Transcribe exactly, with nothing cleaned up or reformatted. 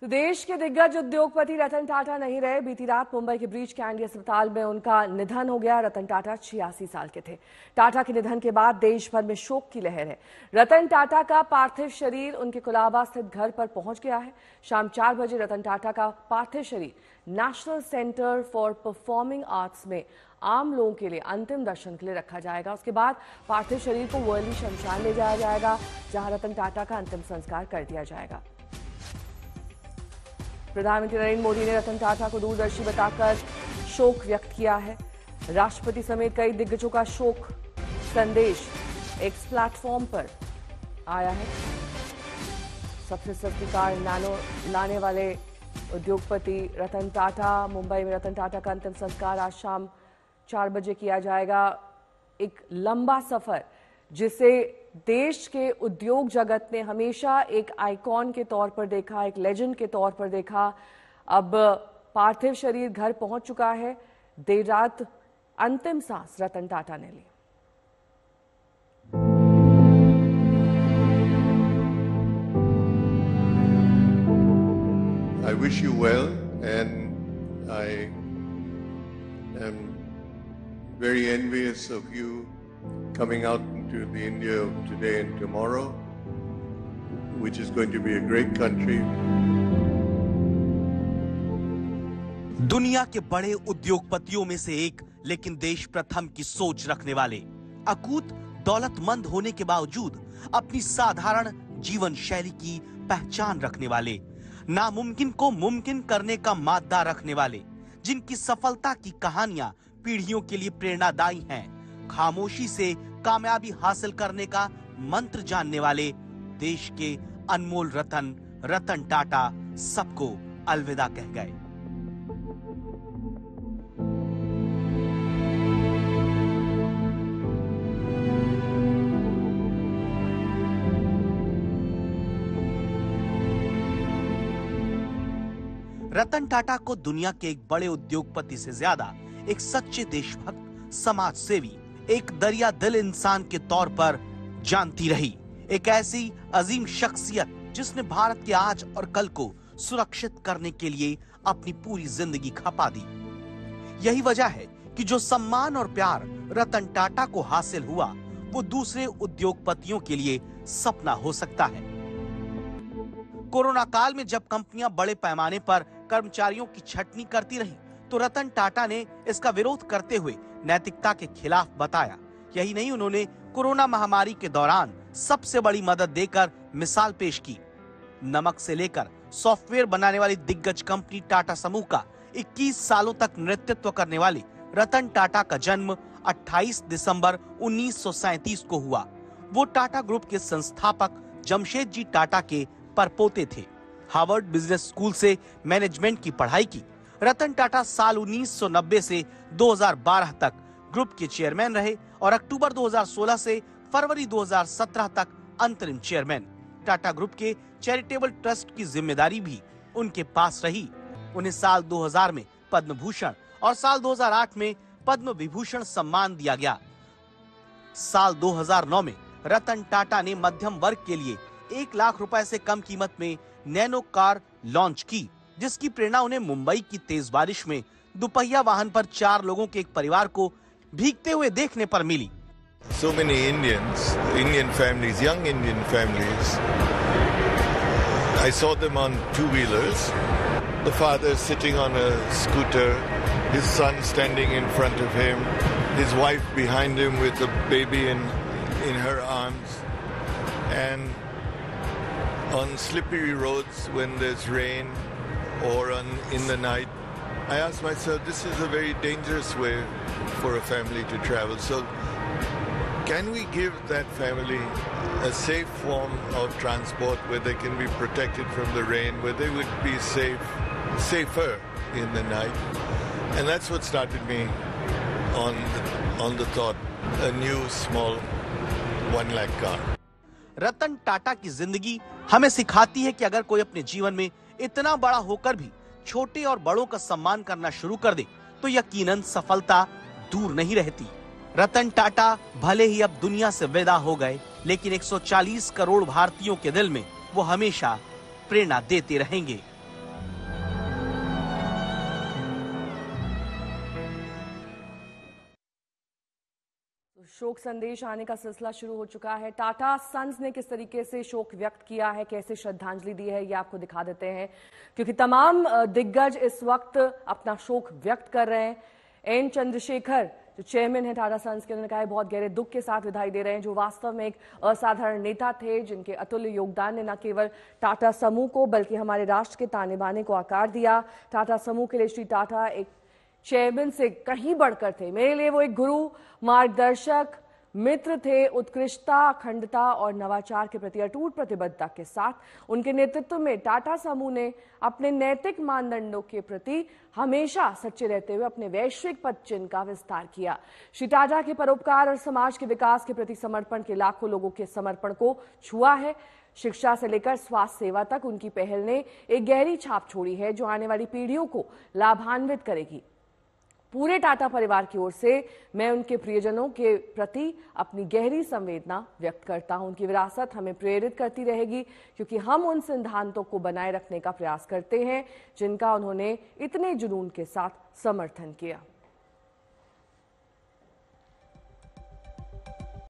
तो देश के दिग्गज उद्योगपति रतन टाटा नहीं रहे। बीती रात मुंबई के ब्रीच कैंडी अस्पताल में उनका निधन हो गया। रतन टाटा छियासी साल के थे। टाटा के निधन के बाद देश भर में शोक की लहर है। रतन टाटा का पार्थिव शरीर उनके कोलाबा स्थित घर पर पहुंच गया है। शाम चार बजे रतन टाटा का पार्थिव शरीर national centre for performing arts में आम लोगों के लिए अंतिम दर्शन के लिए रखा जाएगा। उसके बाद पार्थिव शरीर को वर्ली शमशान ले जाया जाएगा, जहाँ रतन टाटा का अंतिम संस्कार कर दिया जाएगा। प्रधानमंत्री नरेंद्र मोदी ने रतन टाटा को दूरदर्शी बताकर शोक व्यक्त किया है। राष्ट्रपति समेत कई दिग्गजों का शोक संदेश एक्स प्लेटफॉर्म पर आया है। सबसे सस्ती कार नैनो लाने वाले उद्योगपति रतन टाटा, मुंबई में रतन टाटा का अंतिम संस्कार आज शाम चार बजे किया जाएगा। एक लंबा सफर जिसे देश के उद्योग जगत ने हमेशा एक आइकॉन के तौर पर देखा, एक लेजेंड के तौर पर देखा। अब पार्थिव शरीर घर पहुंच चुका है। देर रात अंतिम सांस रतन टाटा ने ली। I wish you well and I am very envious of you coming out to the India of today and tomorrow, which is going to be a great country. दुनिया के बड़े उद्योगपतियों में से एक, लेकिन देश प्रथम की सोच रखने वाले, अकूत दौलतमंद होने के बावजूद अपनी साधारण जीवन शैली की पहचान रखने वाले, नामुमकिन को मुमकिन करने का मादा रखने वाले, जिनकी सफलता की कहानियां पीढ़ियों के लिए प्रेरणादायी हैं, खामोशी से कामयाबी हासिल करने का मंत्र जानने वाले देश के अनमोल रतन रतन टाटा सबको अलविदा कह गए। रतन टाटा को दुनिया के एक बड़े उद्योगपति से ज्यादा एक सच्चे देशभक्त, समाज सेवी, एक दरिया दिल इंसान के तौर पर जानती रही। एक ऐसी अजीम शख्सियत जिसने भारत के आज और कल को सुरक्षित करने के लिए अपनी पूरी जिंदगी खपा दी। यही वजह है कि जो सम्मान और प्यार रतन टाटा को हासिल हुआ वो दूसरे उद्योगपतियों के लिए सपना हो सकता है। कोरोना काल में जब कंपनियां बड़े पैमाने पर कर्मचारियों की छटनी करती रही तो रतन टाटा ने इसका विरोध करते हुए नैतिकता के खिलाफ बताया। यही नहीं, उन्होंने कोरोना महामारी के दौरान सबसे बड़ी मदद देकर मिसाल पेश की। नमक से लेकर सॉफ्टवेयर बनाने वाली दिग्गज कंपनी टाटा समूह का इक्कीस सालों तक नेतृत्व करने वाले रतन टाटा का जन्म अट्ठाईस दिसंबर उन्नीस सौ सैंतीस को हुआ। वो टाटा ग्रुप के संस्थापक जमशेद जी टाटा के परपोते थे। हार्वर्ड बिजनेस स्कूल से मैनेजमेंट की पढ़ाई की। रतन टाटा साल उन्नीस सौ नब्बे से दो हज़ार बारह तक ग्रुप के चेयरमैन रहे और अक्टूबर दो हज़ार सोलह से फरवरी दो हज़ार सत्रह तक अंतरिम चेयरमैन। टाटा ग्रुप के चैरिटेबल ट्रस्ट की जिम्मेदारी भी उनके पास रही। उन्हें साल दो हज़ार में पद्म भूषण और साल दो हज़ार आठ में पद्म विभूषण सम्मान दिया गया। साल दो हज़ार नौ में रतन टाटा ने मध्यम वर्ग के लिए एक लाख रुपए से कम कीमत में नैनो कार लॉन्च की, जिसकी प्रेरणा उन्हें मुंबई की तेज बारिश में दुपहिया वाहन पर चार लोगों के एक परिवार को भीगते हुए देखने पर मिली। So many Indians, Indian families, young Indian families. I saw them on two-wheelers. The father sitting on a scooter, his son standing in front of him, his wife behind him with the baby in in her arms, and on slippery roads when there's rain. Or on in the night, I asked myself, this is a very dangerous way for a family to travel. So, can we give that family a safe form of transport where they can be protected from the rain, where they would be safe, safer in the night? And that's what started me on on the thought, a new small one lakh car. Ratan Tata की जिंदगी हमें सिखाती है कि अगर कोई अपने जीवन में इतना बड़ा होकर भी छोटे और बड़ों का सम्मान करना शुरू कर दे तो यकीनन सफलता दूर नहीं रहती। रतन टाटा भले ही अब दुनिया से विदा हो गए, लेकिन एक सौ चालीस करोड़ भारतीयों के दिल में वो हमेशा प्रेरणा देते रहेंगे। शोक संदेश आने का सिलसिला शुरू हो चुका है। टाटा सन्स ने किस तरीके से शोक व्यक्त किया है, कैसे श्रद्धांजलि दी है, ये आपको दिखा देते हैं, क्योंकि तमाम दिग्गज इस वक्त अपना शोक व्यक्त कर रहे हैं। एन चंद्रशेखर जो चेयरमैन है टाटा सन्स के, उन्होंने कहा है बहुत गहरे दुख के साथ विदाई दे रहे हैं, जो वास्तव में एक असाधारण नेता थे, जिनके अतुल्य योगदान ने न केवल टाटा समूह को बल्कि हमारे राष्ट्र के ताने बाने को आकार दिया। टाटा समूह के लिए श्री टाटा एक चेयरमैन से कहीं बढ़कर थे। मेरे लिए वो एक गुरु, मार्गदर्शक, मित्र थे। उत्कृष्टता, अखंडता और नवाचार के प्रति अटूट प्रतिबद्धता के साथ उनके नेतृत्व में टाटा समूह ने अपने नैतिक मानदंडों के प्रति हमेशा सच्चे रहते हुए अपने वैश्विक पदचिन्ह का विस्तार किया। श्री टाटा के परोपकार और समाज के विकास के प्रति समर्पण के लाखों लोगों के समर्पण को छुआ है। शिक्षा से लेकर स्वास्थ्य सेवा तक उनकी पहल ने एक गहरी छाप छोड़ी है, जो आने वाली पीढ़ियों को लाभान्वित करेगी। पूरे टाटा परिवार की ओर से मैं उनके प्रियजनों के प्रति अपनी गहरी संवेदना व्यक्त करता हूं। उनकी विरासत हमें प्रेरित करती रहेगी, क्योंकि हम उन सिद्धांतों को बनाए रखने का प्रयास करते हैं जिनका उन्होंने इतने जुनून के साथ समर्थन किया।